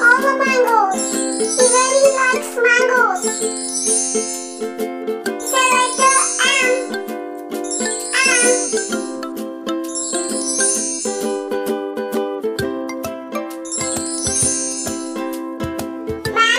all the mangoes. He really likes mangoes. They're like the Mango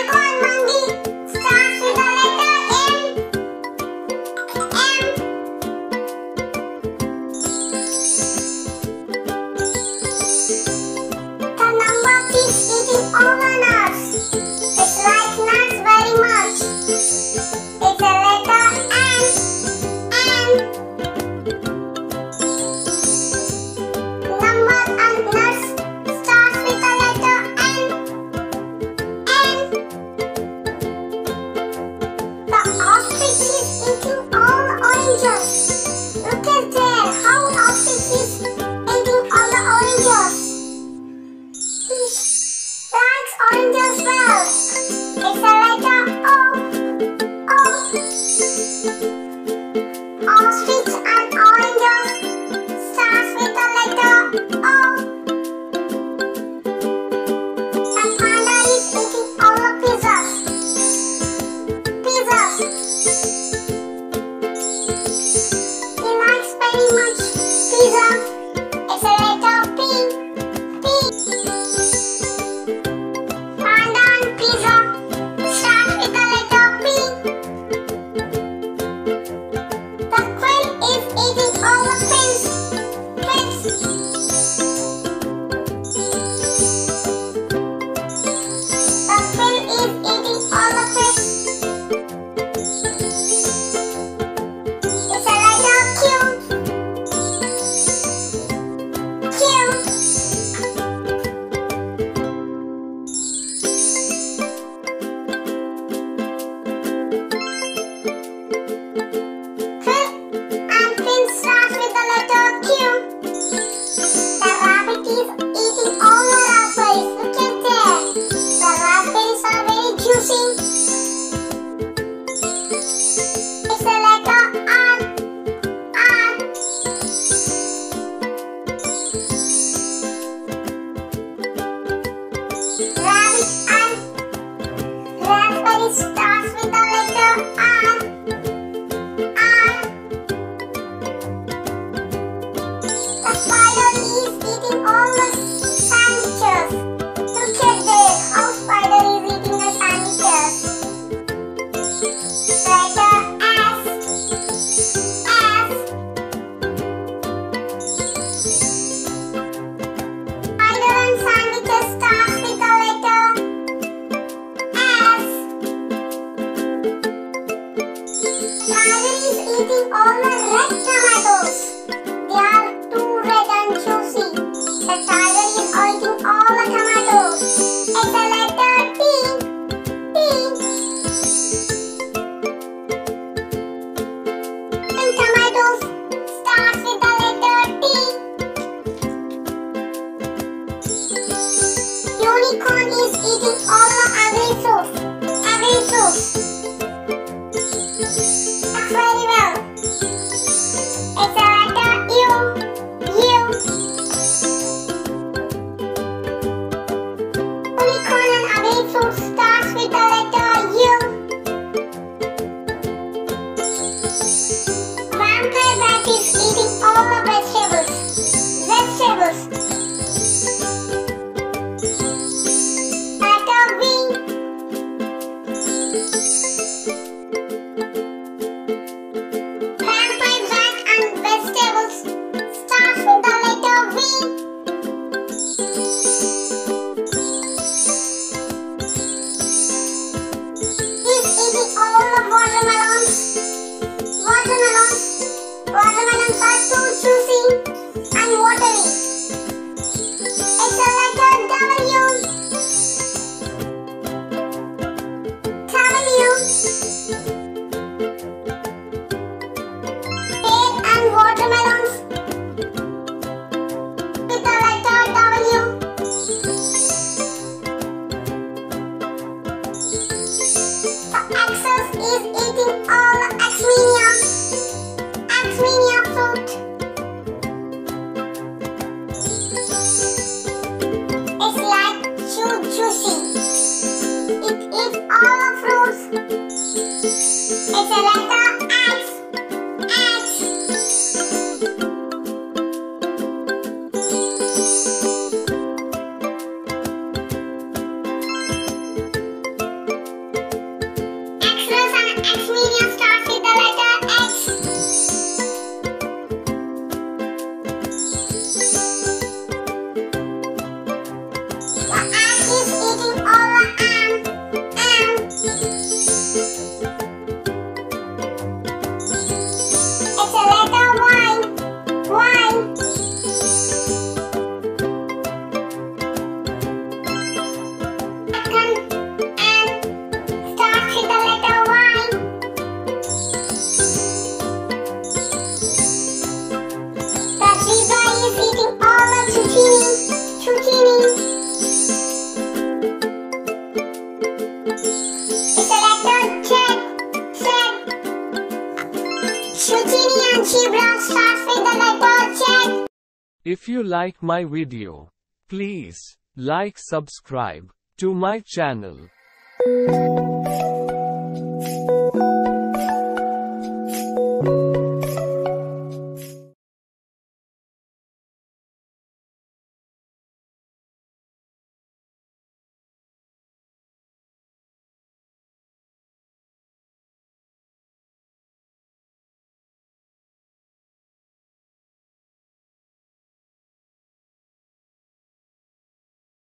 and monkey starts with the letter M. the letter X. X. X's and X medium starts with the letter X. The ant is eating all the ants. If you like my video, please like, subscribe to my channel.